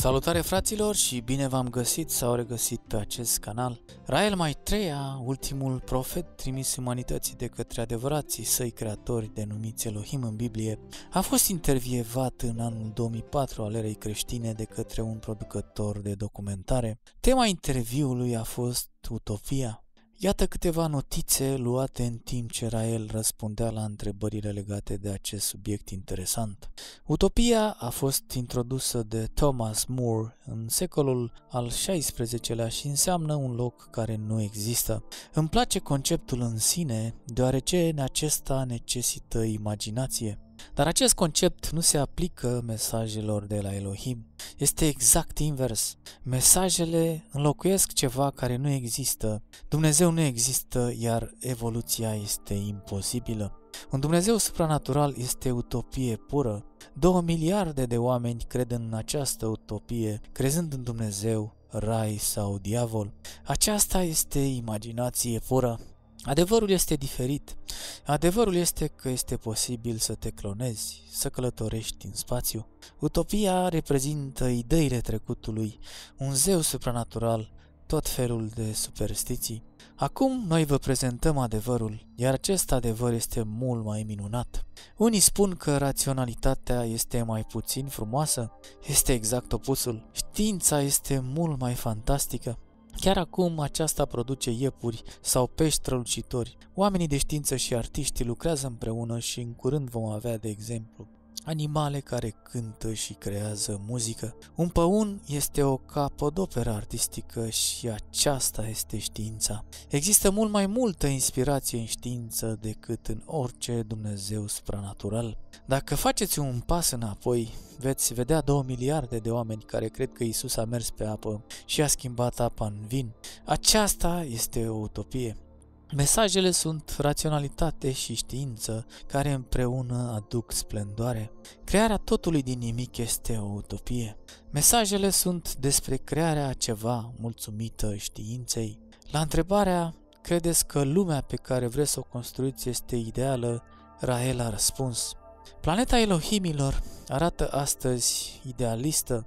Salutare fraților și bine v-am găsit sau regăsit pe acest canal. Rael Maitreya, ultimul profet trimis umanității de către adevărații săi creatori denumiți Elohim în Biblie, a fost intervievat în anul 2004 al erei creștine de către un producător de documentare. Tema interviului a fost utopia. Iată câteva notițe luate în timp ce Rael răspundea la întrebările legate de acest subiect interesant. Utopia a fost introdusă de Thomas Moore în secolul al XVI-lea și înseamnă un loc care nu există. Îmi place conceptul în sine, deoarece acesta necesită imaginație. Dar acest concept nu se aplică mesajelor de la Elohim. Este exact invers. Mesajele înlocuiesc ceva care nu există. Dumnezeu nu există, iar evoluția este imposibilă. Un Dumnezeu supranatural este utopie pură. 2 miliarde de oameni cred în această utopie, crezând în Dumnezeu, rai sau diavol. Aceasta este imaginație pură. Adevărul este diferit. Adevărul este că este posibil să te clonezi, să călătorești în spațiu. Utopia reprezintă ideile trecutului, un zeu supranatural, tot felul de superstiții. Acum noi vă prezentăm adevărul, iar acest adevăr este mult mai minunat. Unii spun că raționalitatea este mai puțin frumoasă, este exact opusul. Știința este mult mai fantastică. Chiar acum aceasta produce iepuri sau pești strălucitori. Oamenii de știință și artiștii lucrează împreună și în curând vom avea, de exemplu, animale care cântă și creează muzică. Un păun este o capodoperă artistică și aceasta este știința. Există mult mai multă inspirație în știință decât în orice Dumnezeu supranatural. Dacă faceți un pas înapoi, veți vedea 2 miliarde de oameni care cred că Isus a mers pe apă și a schimbat apa în vin. Aceasta este o utopie. Mesajele sunt raționalitate și știință, care împreună aduc splendoare. Crearea totului din nimic este o utopie. Mesajele sunt despre crearea a ceva mulțumită științei. La întrebarea, credeți că lumea pe care vreți să o construiți este ideală? Rael a răspuns. Planeta Elohimilor arată astăzi idealistă,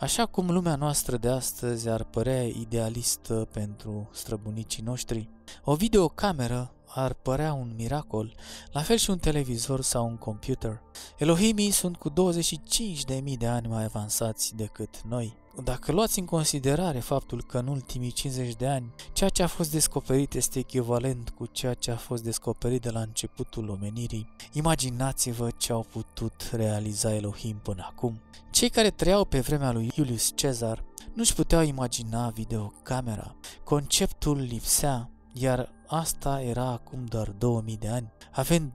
așa cum lumea noastră de astăzi ar părea idealistă pentru străbunicii noștri. O videocameră ar părea un miracol, la fel și un televizor sau un computer. Elohimii sunt cu 25.000 de ani mai avansați decât noi. Dacă luați în considerare faptul că în ultimii 50 de ani, ceea ce a fost descoperit este echivalent cu ceea ce a fost descoperit de la începutul omenirii, imaginați-vă ce au putut realiza Elohim până acum. Cei care trăiau pe vremea lui Julius Caesar nu-și puteau imagina videocamera. Conceptul lipsea, iar asta era acum doar 2000 de ani. Avem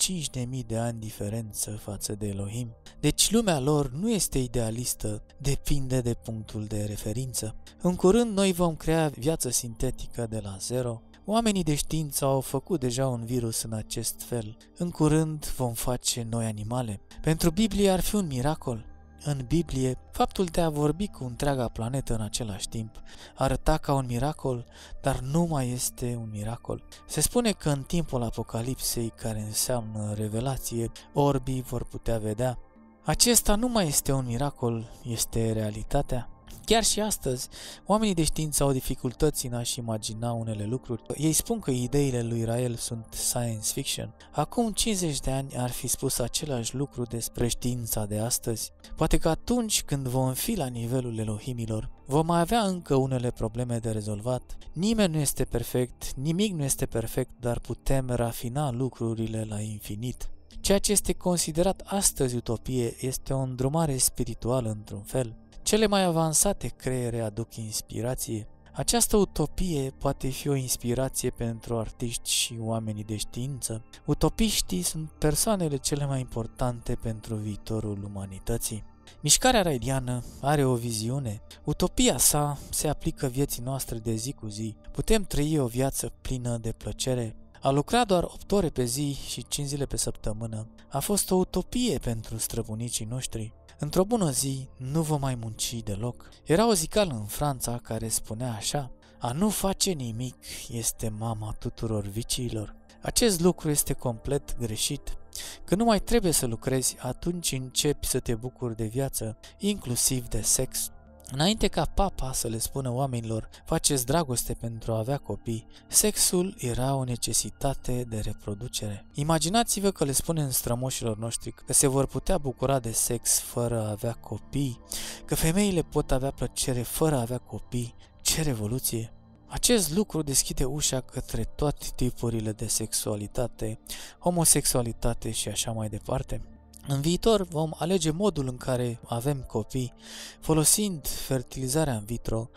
25.000 de ani diferență față de Elohim. Deci lumea lor nu este idealistă, depinde de punctul de referință. În curând noi vom crea viață sintetică de la zero. Oamenii de știință au făcut deja un virus în acest fel. În curând vom face noi animale. Pentru Biblie ar fi un miracol. În Biblie, faptul de a vorbi cu întreaga planetă în același timp arăta ca un miracol, dar nu mai este un miracol. Se spune că în timpul Apocalipsei, care înseamnă revelație, orbii vor putea vedea. Acesta nu mai este un miracol, este realitatea. Chiar și astăzi, oamenii de știință au dificultăți în a-și imagina unele lucruri. Ei spun că ideile lui Rael sunt science fiction. Acum 50 de ani ar fi spus același lucru despre știința de astăzi. Poate că atunci când vom fi la nivelul Elohimilor, vom mai avea încă unele probleme de rezolvat. Nimeni nu este perfect, nimic nu este perfect, dar putem rafina lucrurile la infinit. Ceea ce este considerat astăzi utopie este o îndrumare spirituală într-un fel. Cele mai avansate creiere aduc inspirație. Această utopie poate fi o inspirație pentru artiști și oamenii de știință. Utopiștii sunt persoanele cele mai importante pentru viitorul umanității. Mișcarea Raeliană are o viziune. Utopia sa se aplică vieții noastre de zi cu zi. Putem trăi o viață plină de plăcere. A lucra doar 8 ore pe zi și 5 zile pe săptămână a fost o utopie pentru străbunicii noștri. Într-o bună zi nu vom mai munci deloc. Era o zicală în Franța care spunea așa: a nu face nimic este mama tuturor viciilor. Acest lucru este complet greșit. Când nu mai trebuie să lucrezi, atunci începi să te bucuri de viață, inclusiv de sex. Înainte ca papa să le spună oamenilor, faceți dragoste pentru a avea copii, sexul era o necesitate de reproducere. Imaginați-vă că le spunem strămoșilor noștri că se vor putea bucura de sex fără a avea copii, că femeile pot avea plăcere fără a avea copii. Ce revoluție! Acest lucru deschide ușa către toate tipurile de sexualitate, homosexualitate și așa mai departe. În viitor vom alege modul în care avem copii, folosind fertilizarea in vitro,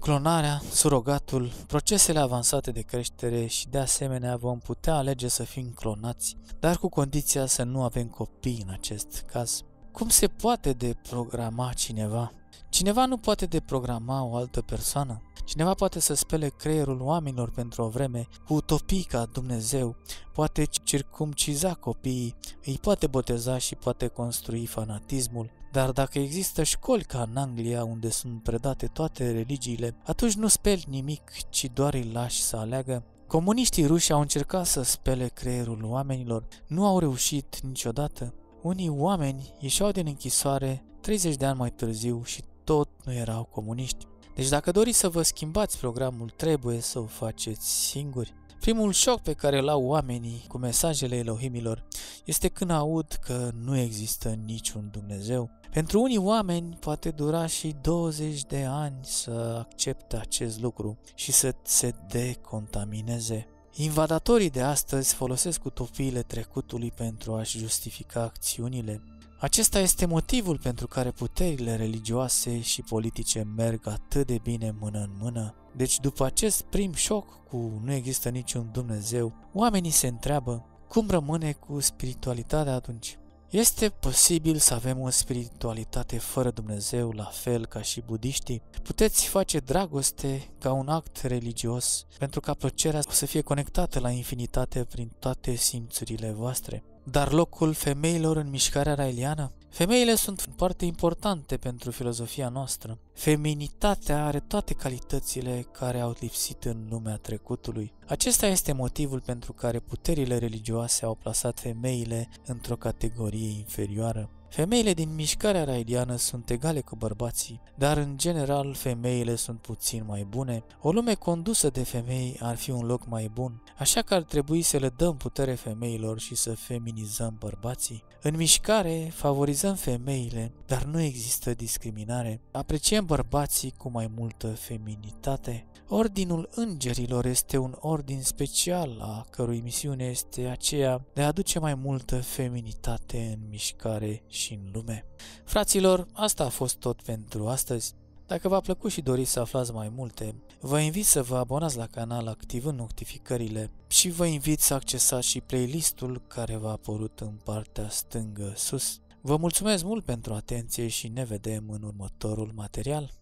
clonarea, surogatul, procesele avansate de creștere și de asemenea vom putea alege să fim clonați, dar cu condiția să nu avem copii în acest caz. Cum se poate deprograma cineva? Cineva nu poate deprograma o altă persoană. Cineva poate să spele creierul oamenilor pentru o vreme cu utopii ca Dumnezeu, poate circumciza copiii, îi poate boteza și poate construi fanatismul. Dar dacă există școli ca în Anglia, unde sunt predate toate religiile, atunci nu speli nimic, ci doar îi lași să aleagă. Comuniștii ruși au încercat să spele creierul oamenilor, nu au reușit niciodată. Unii oameni ieșeau din închisoare 30 de ani mai târziu și tot nu erau comuniști. Deci dacă doriți să vă schimbați programul, trebuie să o faceți singuri. Primul șoc pe care îl au oamenii cu mesajele Elohimilor este când aud că nu există niciun Dumnezeu. Pentru unii oameni poate dura și 20 de ani să accepte acest lucru și să se decontamineze. Invadatorii de astăzi folosesc utopiile trecutului pentru a-și justifica acțiunile. Acesta este motivul pentru care puterile religioase și politice merg atât de bine mână în mână. Deci după acest prim șoc cu nu există niciun Dumnezeu, oamenii se întreabă cum rămâne cu spiritualitatea atunci. Este posibil să avem o spiritualitate fără Dumnezeu, la fel ca și budiștii? Puteți face dragoste ca un act religios, pentru ca plăcerea să fie conectată la infinitate prin toate simțurile voastre. Dar locul femeilor în mișcarea raeliană? Femeile sunt foarte importante pentru filozofia noastră. Feminitatea are toate calitățile care au lipsit în lumea trecutului. Acesta este motivul pentru care puterile religioase au plasat femeile într-o categorie inferioară. Femeile din mișcarea raeliană sunt egale cu bărbații, dar în general femeile sunt puțin mai bune. O lume condusă de femei ar fi un loc mai bun, așa că ar trebui să le dăm putere femeilor și să feminizăm bărbații. În mișcare favorizăm femeile, dar nu există discriminare. Apreciem bărbații cu mai multă feminitate. Ordinul Îngerilor este un ordin special a cărui misiune este aceea de a aduce mai multă feminitate în mișcare și în lume. Fraților, asta a fost tot pentru astăzi. Dacă v-a plăcut și doriți să aflați mai multe, vă invit să vă abonați la canal activând notificările și vă invit să accesați și playlistul care v-a apărut în partea stângă sus. Vă mulțumesc mult pentru atenție și ne vedem în următorul material.